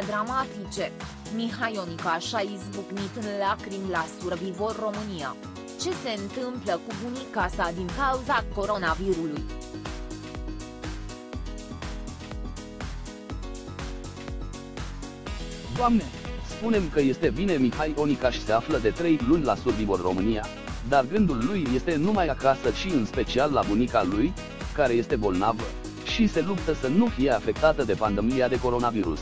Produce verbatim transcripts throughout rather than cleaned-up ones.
scene dramatice. Mihai Onicaș a izbucnit în lacrimi la Survivor România. Ce se întâmplă cu bunica sa din cauza coronavirusului? Doamne, spunem că este bine. Mihai Onicaș se află de trei luni la Survivor România, dar gândul lui este numai acasă și în special la bunica lui, care este bolnavă și se luptă să nu fie afectată de pandemia de coronavirus.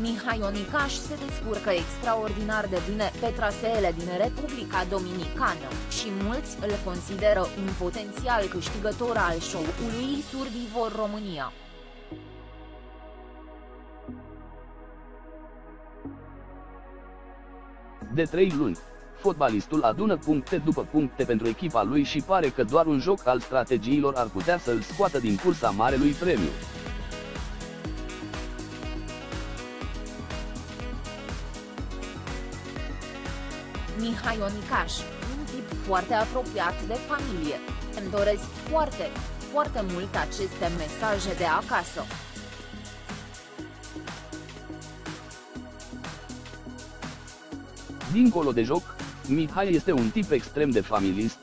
Mihai Onicaș se descurcă extraordinar de bine pe traseele din Republica Dominicană și mulți îl consideră un potențial câștigător al show-ului Survivor România. De trei luni, fotbalistul adună puncte după puncte pentru echipa lui și pare că doar un joc al strategiilor ar putea să îl scoată din cursa marelui premiu. Mihai Onicaș, un tip foarte apropiat de familie. Îmi doresc foarte, foarte mult aceste mesaje de acasă. Dincolo de joc, Mihai este un tip extrem de familist,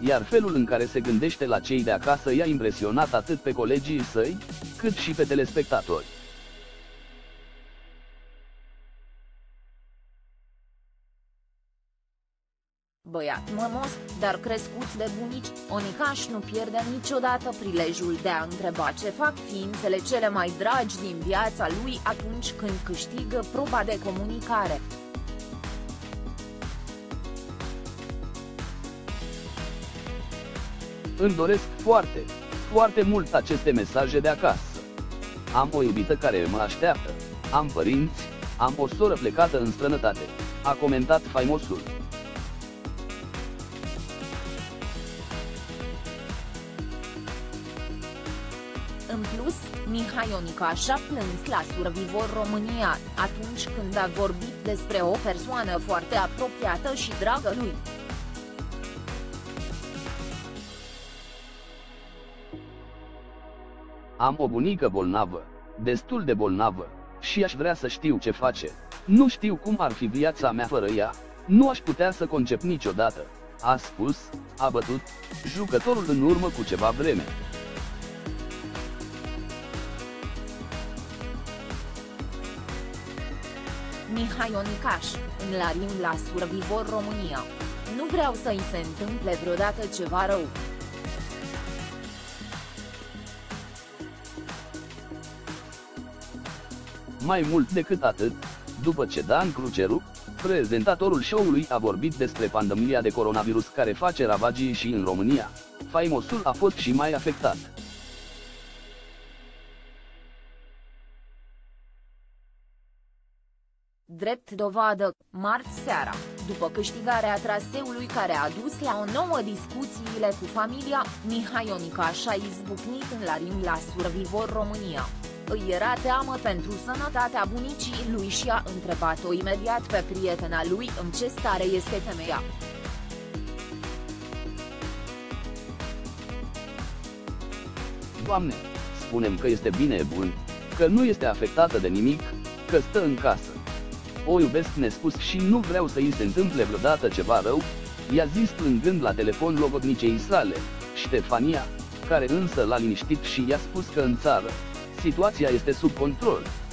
iar felul în care se gândește la cei de acasă i-a impresionat atât pe colegii săi, cât și pe telespectatori. Băiat mămos, dar crescut de bunici, Onicaș nu pierde niciodată prilejul de a întreba ce fac ființele cele mai dragi din viața lui atunci când câștigă proba de comunicare. Îmi doresc foarte, foarte mult aceste mesaje de acasă. Am o iubită care mă așteaptă, am părinți, am o soră plecată în străinătate, a comentat faimosul. În plus, Mihai Onicaș a plâns la Survivor România, atunci când a vorbit despre o persoană foarte apropiată și dragă lui. Am o bunică bolnavă, destul de bolnavă, și aș vrea să știu ce face. Nu știu cum ar fi viața mea fără ea, nu aș putea să concep niciodată, a spus, a bătut jucătorul în urmă cu ceva vreme. Mihai Onicaș, în larim la Survivor România. Nu vreau să-i se întâmple vreodată ceva rău. Mai mult decât atât, după ce Dan Cruceru, prezentatorul show-ului, a vorbit despre pandemia de coronavirus care face ravagii și în România, faimosul a fost și mai afectat. Drept dovadă, marți seara, după câștigarea traseului care a dus la o nouă discuțiile cu familia, Mihai Onicaș a izbucnit în larim la Survivor România. Îi era teamă pentru sănătatea bunicii lui și a întrebat-o imediat pe prietena lui în ce stare este femeia. Doamne, spunem că este bine, bun, că nu este afectată de nimic, că stă în casă. O iubesc nespus și nu vreau să i se întâmple vreodată ceva rău, i-a zis plângând la telefon logodnicei sale, Ștefania, care însă l-a liniștit și i-a spus că în țară situația este sub control.